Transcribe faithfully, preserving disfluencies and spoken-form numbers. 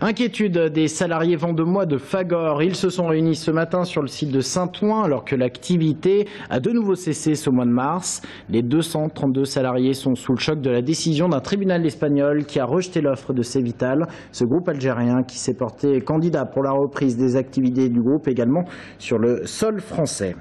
Inquiétude des salariés vendômois de Fagor. Ils se sont réunis ce matin sur le site de Saint-Ouen alors que l'activité a de nouveau cessé ce mois de mars. Les deux cent trente-deux salariés sont sous le choc de la décision d'un tribunal espagnol qui a rejeté l'offre de Cévital, ce groupe algérien qui s'est porté candidat pour la reprise des activités du groupe également sur le sol français.